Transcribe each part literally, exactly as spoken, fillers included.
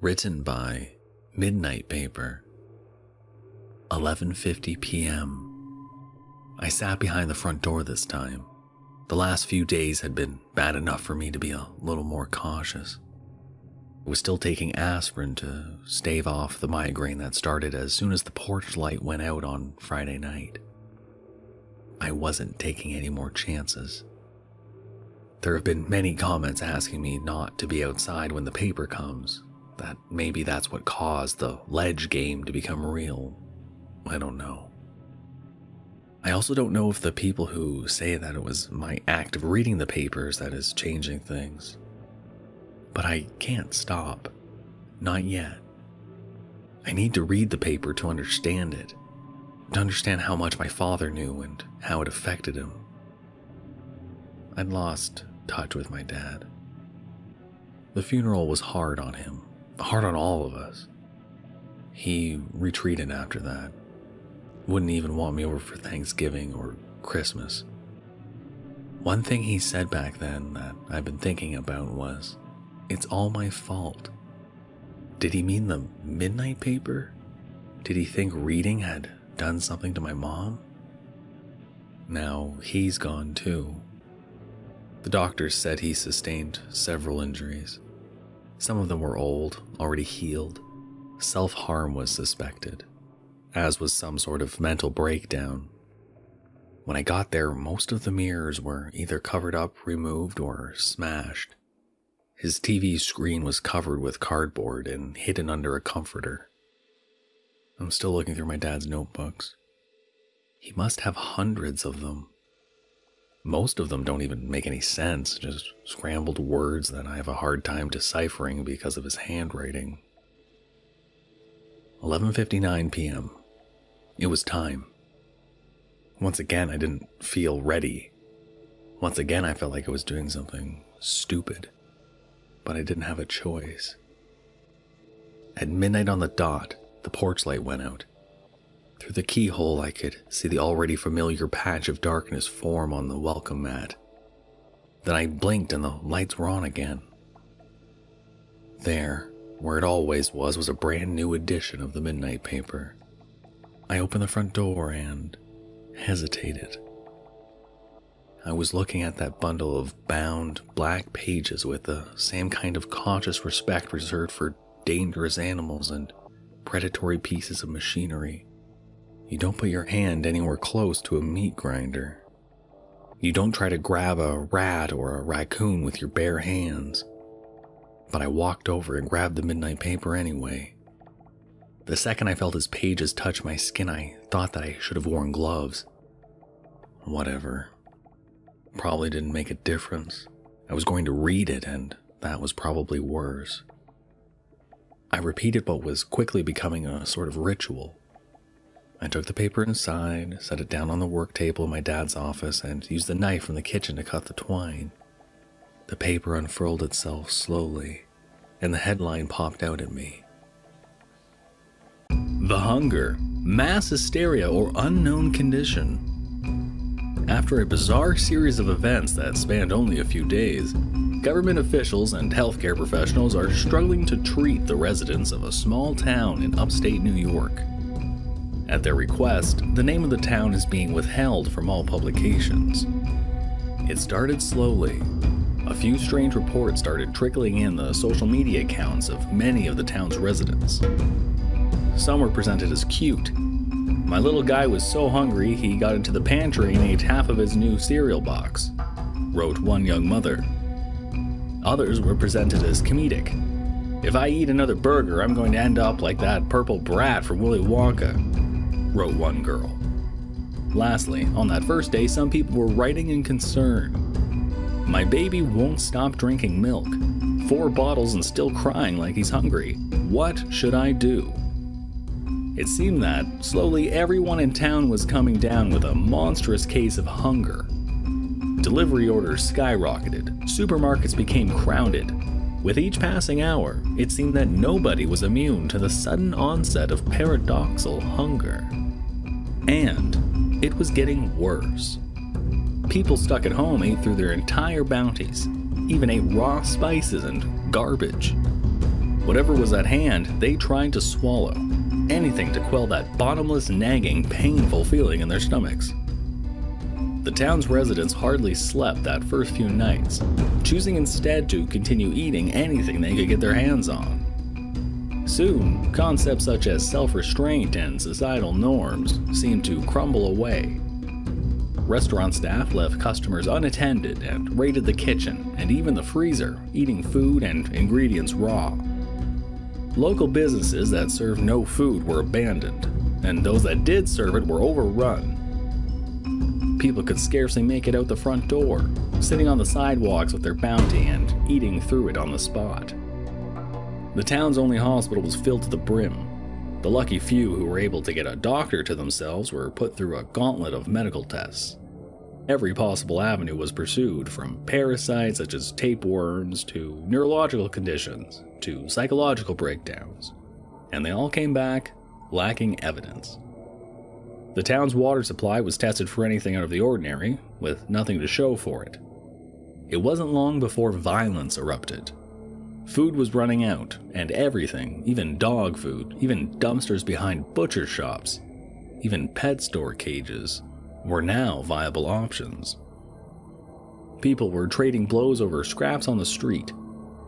Written by Midnight Paper. eleven fifty p m I sat behind the front door this time. The last few days had been bad enough for me to be a little more cautious. I was still taking aspirin to stave off the migraine that started as soon as the porch light went out on Friday night. I wasn't taking any more chances. There have been many comments asking me not to be outside when the paper comes, that maybe that's what caused the ledge game to become real. I don't know. I also don't know if the people who say that it was my act of reading the papers that is changing things. But I can't stop. Not yet. I need to read the paper to understand it, to understand how much my father knew and how it affected him. I'd lost touch with my dad. The funeral was hard on him, hard on all of us. He retreated after that. Wouldn't even want me over for Thanksgiving or Christmas. One thing he said back then that I've been thinking about was, "It's all my fault." Did he mean the Midnight Paper? Did he think reading had done something to my mom? Now he's gone too. The doctors said he sustained several injuries. Some of them were old, already healed. Self-harm was suspected, as was some sort of mental breakdown. When I got there, most of the mirrors were either covered up, removed, or smashed. His T V screen was covered with cardboard and hidden under a comforter. I'm still looking through my dad's notebooks. He must have hundreds of them. Most of them don't even make any sense, just scrambled words that I have a hard time deciphering because of his handwriting. eleven fifty-nine p m It was time. Once again, I didn't feel ready. Once again, I felt like I was doing something stupid. But I didn't have a choice. At midnight on the dot, the porch light went out. Through the keyhole, I could see the already familiar patch of darkness form on the welcome mat. Then I blinked and the lights were on again. There, where it always was, was a brand new edition of the Midnight Paper. I opened the front door and hesitated. I was looking at that bundle of bound, black pages with the same kind of cautious respect reserved for dangerous animals and predatory pieces of machinery. You don't put your hand anywhere close to a meat grinder. You don't try to grab a rat or a raccoon with your bare hands. But I walked over and grabbed the Midnight Paper anyway. The second I felt his pages touch my skin, I thought that I should have worn gloves. Whatever. Probably didn't make a difference. I was going to read it, and that was probably worse. I repeated what was quickly becoming a sort of ritual. I took the paper inside, set it down on the work table in my dad's office, and used the knife from the kitchen to cut the twine. The paper unfurled itself slowly, and the headline popped out at me. The Hunger, Mass Hysteria or Unknown Condition. After a bizarre series of events that spanned only a few days, government officials and healthcare professionals are struggling to treat the residents of a small town in upstate New York. At their request, the name of the town is being withheld from all publications. It started slowly. A few strange reports started trickling in the social media accounts of many of the town's residents. Some were presented as cute. "My little guy was so hungry he got into the pantry and ate half of his new cereal box," wrote one young mother. Others were presented as comedic. "If I eat another burger, I'm going to end up like that purple brat from Willy Wonka," wrote one girl. Lastly, on that first day, some people were writing in concern. "My baby won't stop drinking milk. Four bottles and still crying like he's hungry. What should I do?" It seemed that, slowly, everyone in town was coming down with a monstrous case of hunger. Delivery orders skyrocketed, supermarkets became crowded. With each passing hour, it seemed that nobody was immune to the sudden onset of paradoxical hunger. And it was getting worse. People stuck at home ate through their entire bounties, even ate raw spices and garbage. Whatever was at hand, they tried to swallow, anything to quell that bottomless, nagging, painful feeling in their stomachs. The town's residents hardly slept that first few nights, choosing instead to continue eating anything they could get their hands on. Soon, concepts such as self-restraint and societal norms seemed to crumble away. Restaurant staff left customers unattended and raided the kitchen and even the freezer, eating food and ingredients raw. Local businesses that served no food were abandoned, and those that did serve it were overrun. People could scarcely make it out the front door, sitting on the sidewalks with their bounty and eating through it on the spot. The town's only hospital was filled to the brim. The lucky few who were able to get a doctor to themselves were put through a gauntlet of medical tests. Every possible avenue was pursued, from parasites such as tapeworms to neurological conditions to psychological breakdowns, and they all came back lacking evidence. The town's water supply was tested for anything out of the ordinary, with nothing to show for it. It wasn't long before violence erupted. Food was running out, and everything, even dog food, even dumpsters behind butcher shops, even pet store cages, were now viable options. People were trading blows over scraps on the street.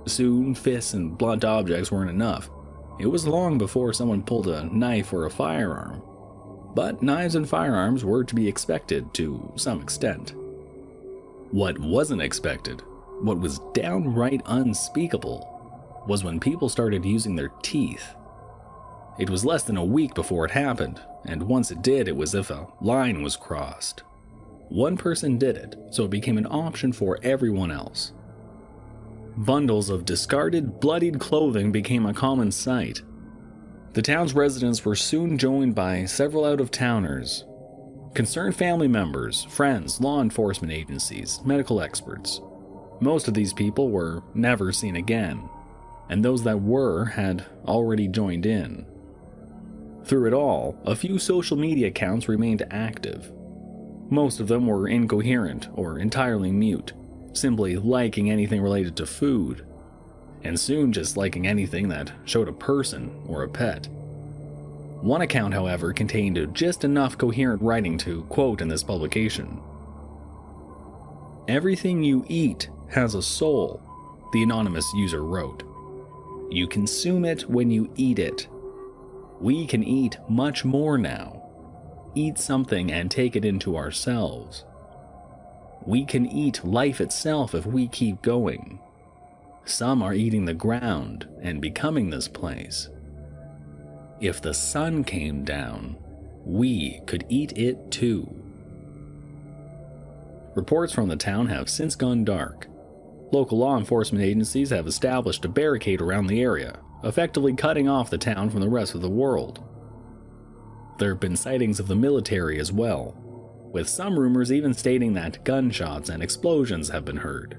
Soon, fists and blunt objects weren't enough. It was long before someone pulled a knife or a firearm. But knives and firearms were to be expected to some extent. What wasn't expected, what was downright unspeakable, was when people started using their teeth. It was less than a week before it happened, and once it did, it was as if a line was crossed. One person did it, so it became an option for everyone else. Bundles of discarded, bloodied clothing became a common sight. The town's residents were soon joined by several out-of-towners. Concerned family members, friends, law enforcement agencies, medical experts. Most of these people were never seen again, and those that were had already joined in. Through it all, a few social media accounts remained active. Most of them were incoherent or entirely mute, simply liking anything related to food, and soon just liking anything that showed a person or a pet. One account, however, contained just enough coherent writing to quote in this publication. "Everything you eat has a soul," the anonymous user wrote. "You consume it when you eat it. We can eat much more now. Eat something and take it into ourselves. We can eat life itself if we keep going. Some are eating the ground and becoming this place. If the sun came down, we could eat it too." Reports from the town have since gone dark. Local law enforcement agencies have established a barricade around the area, effectively cutting off the town from the rest of the world. There have been sightings of the military as well, with some rumors even stating that gunshots and explosions have been heard.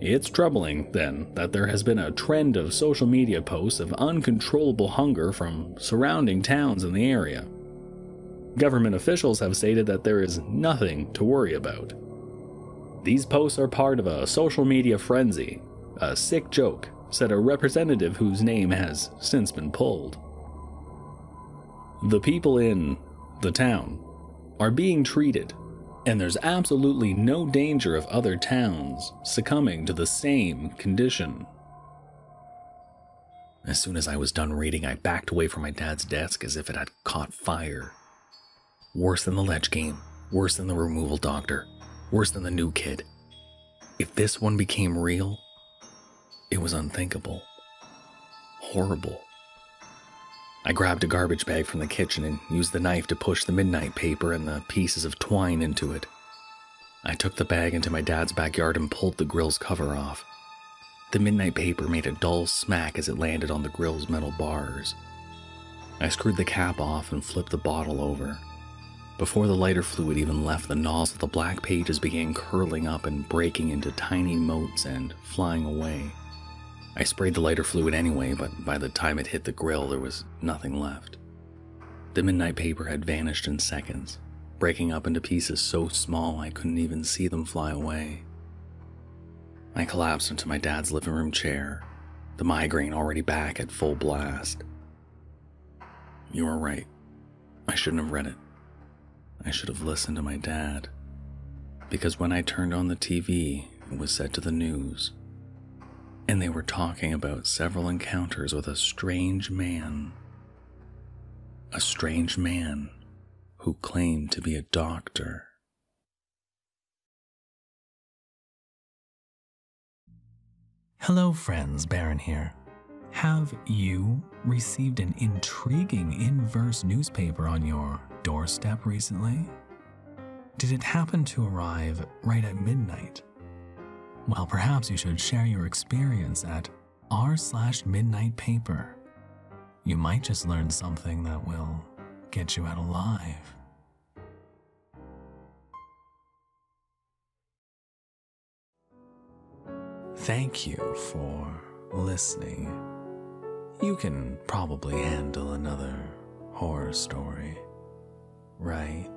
It's troubling, then, that there has been a trend of social media posts of uncontrollable hunger from surrounding towns in the area. Government officials have stated that there is nothing to worry about. These posts are part of a social media frenzy, a sick joke, said a representative whose name has since been pulled. The people in the town are being treated, and there's absolutely no danger of other towns succumbing to the same condition. As soon as I was done reading, I backed away from my dad's desk as if it had caught fire. Worse than the ledge game, worse than the removal doctor, worse than the new kid. If this one became real, it was unthinkable. Horrible. I grabbed a garbage bag from the kitchen and used the knife to push the midnight paper and the pieces of twine into it. I took the bag into my dad's backyard and pulled the grill's cover off. The midnight paper made a dull smack as it landed on the grill's metal bars. I screwed the cap off and flipped the bottle over. Before the lighter fluid even left the nozzle, the black pages began curling up and breaking into tiny motes and flying away. I sprayed the lighter fluid anyway, but by the time it hit the grill, there was nothing left. The midnight paper had vanished in seconds, breaking up into pieces so small I couldn't even see them fly away. I collapsed into my dad's living room chair, the migraine already back at full blast. You were right. I shouldn't have read it. I should have listened to my dad. Because when I turned on the T V, it was set to the news. And they were talking about several encounters with a strange man. A strange man who claimed to be a doctor. Hello friends, Baron here. Have you received an intriguing inverse newspaper on your doorstep recently? Did it happen to arrive right at midnight? Well, perhaps you should share your experience at r slash midnight paper. You might just learn something that will get you out alive. Thank you for listening. You can probably handle another horror story, right?